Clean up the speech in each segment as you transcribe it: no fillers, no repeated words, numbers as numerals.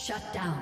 Shut down.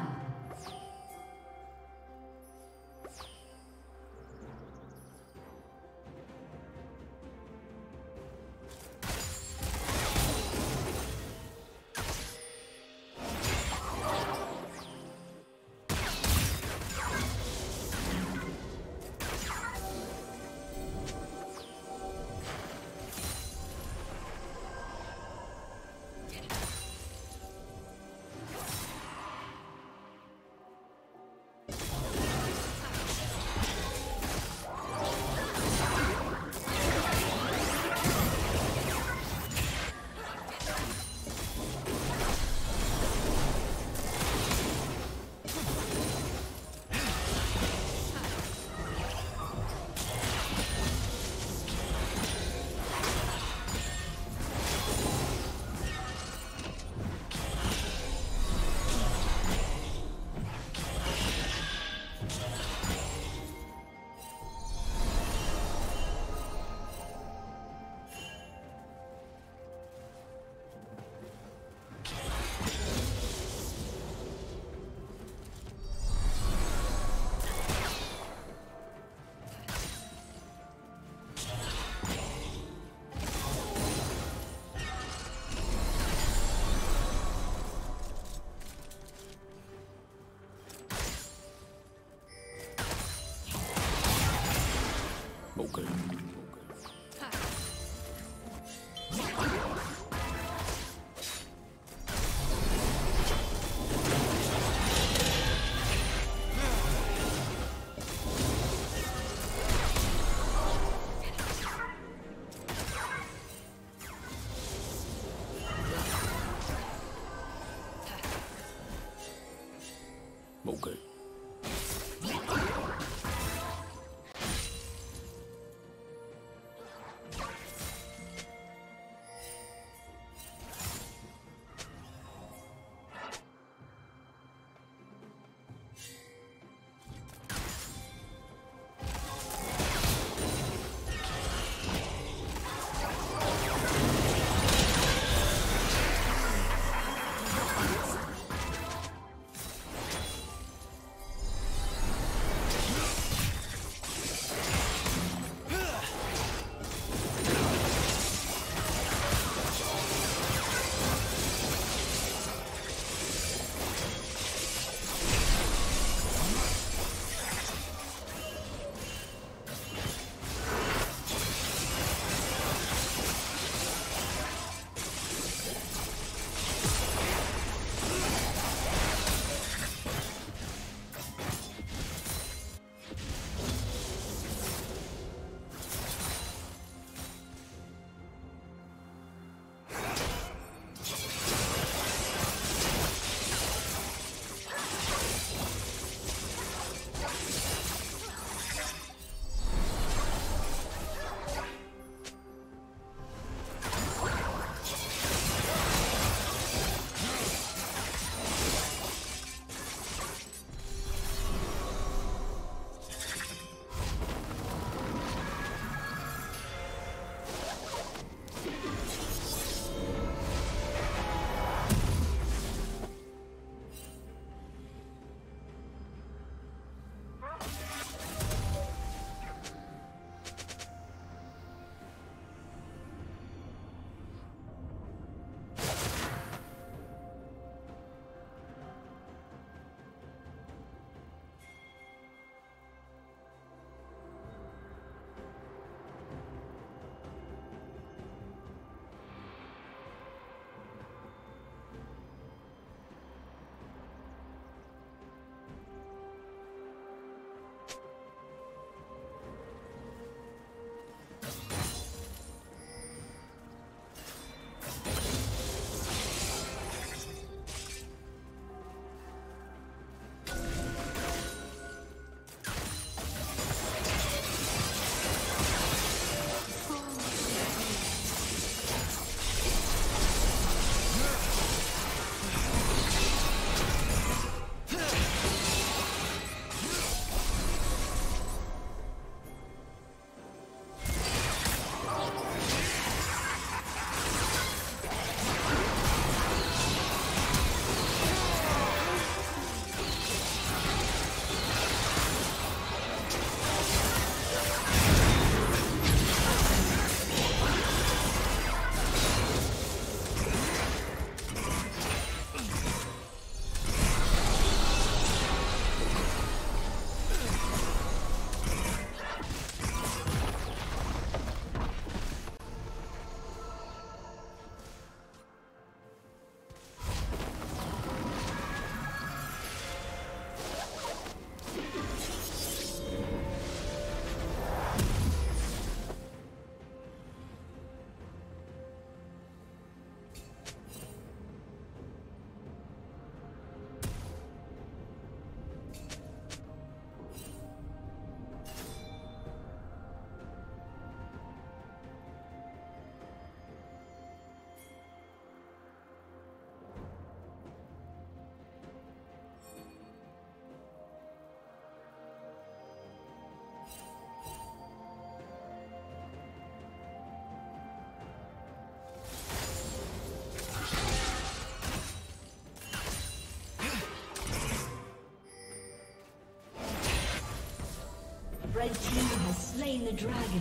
dragon.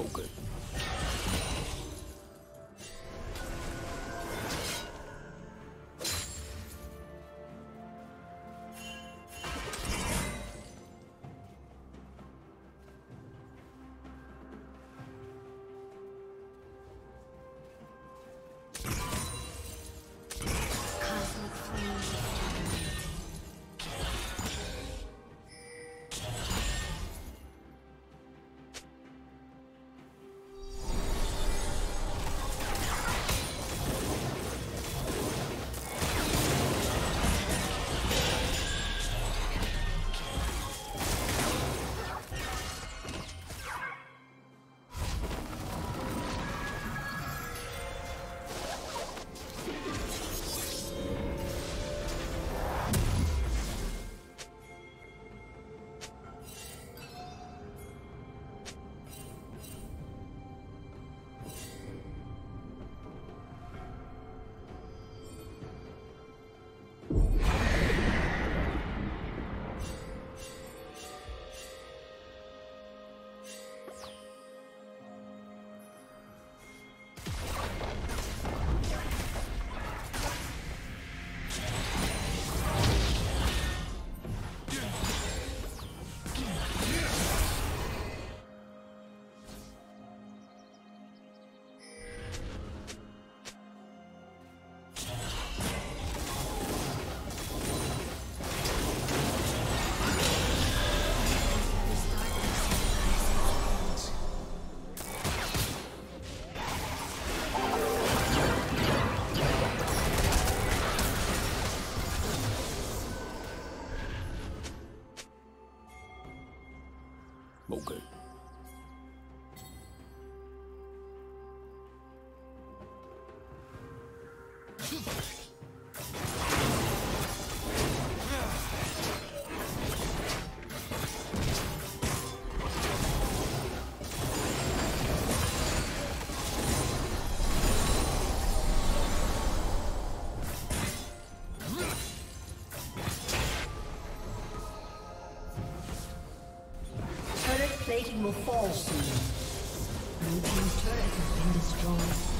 Okay. Plating will fall soon. Blue team's turret has been destroyed.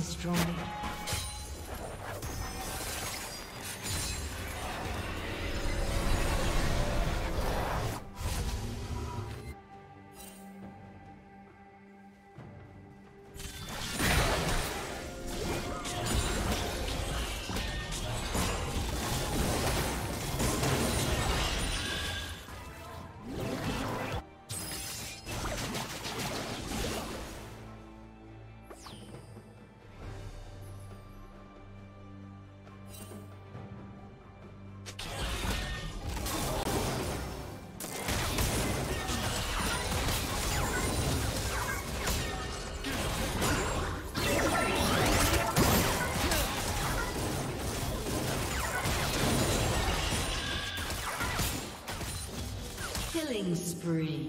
destroyed. Killing spree.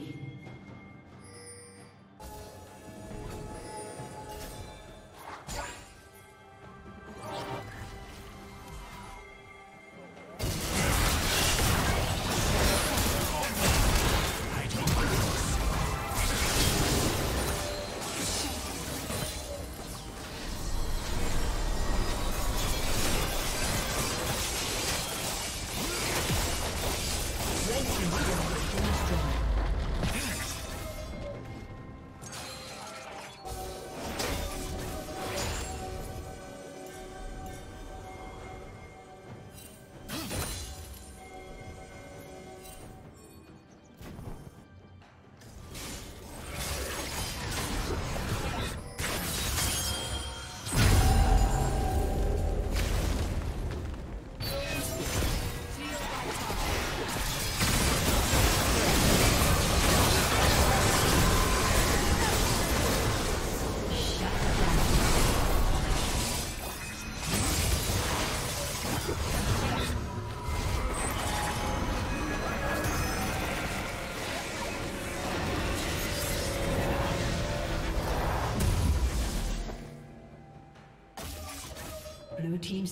Blue team's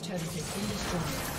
team's turret has been destroyed.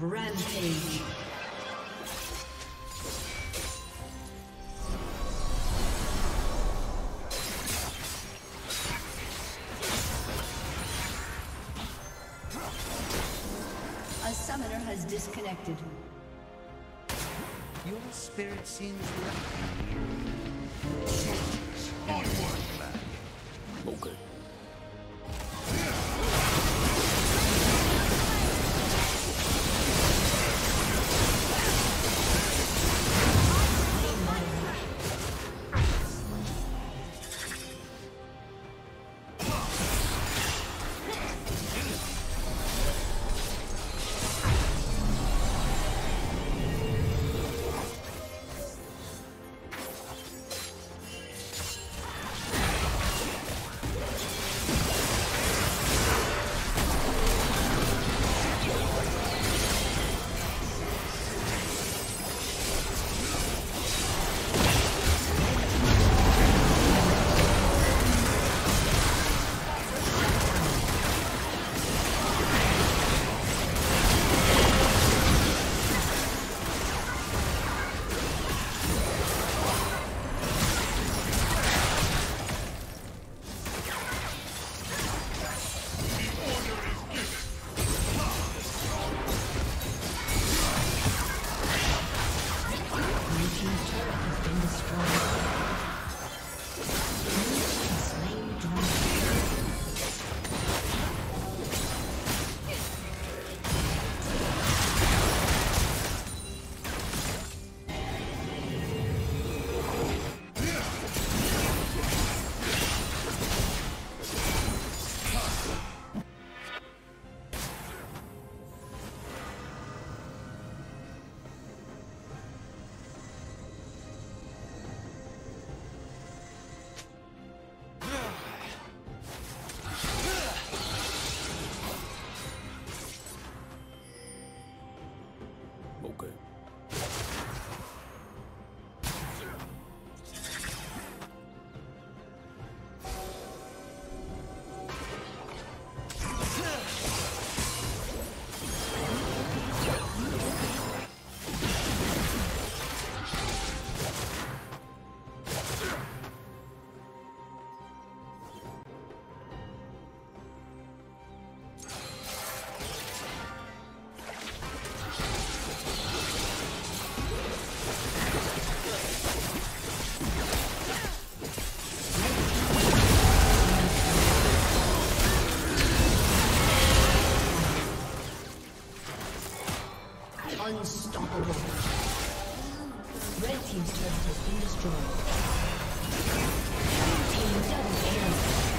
Rampage. A summoner has disconnected. Your spirit seems lacking. Onward, lad. Okay. Unstoppable. Red team's turret has been destroyed. Blue team double kill.